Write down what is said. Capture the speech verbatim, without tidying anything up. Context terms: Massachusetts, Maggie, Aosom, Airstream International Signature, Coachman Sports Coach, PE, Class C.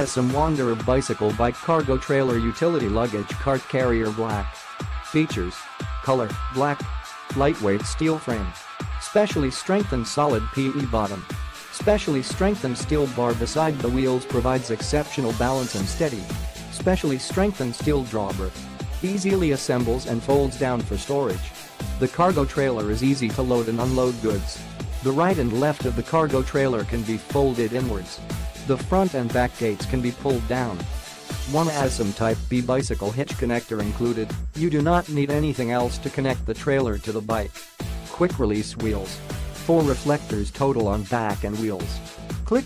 Aosom Wanderer bicycle bike cargo trailer utility luggage cart carrier. Black. Features: color, black. Lightweight steel frame. Specially strengthened solid P E bottom. Specially strengthened steel bar beside the wheels provides exceptional balance and steady. Specially strengthened steel drawbar. Easily assembles and folds down for storage. The cargo trailer is easy to load and unload goods. The right and left of the cargo trailer can be folded inwards. The front and back gates can be pulled down. One Aosom Type B bicycle hitch connector included. You do not need anything else to connect the trailer to the bike. Quick release wheels. Four reflectors total on back and wheels. Click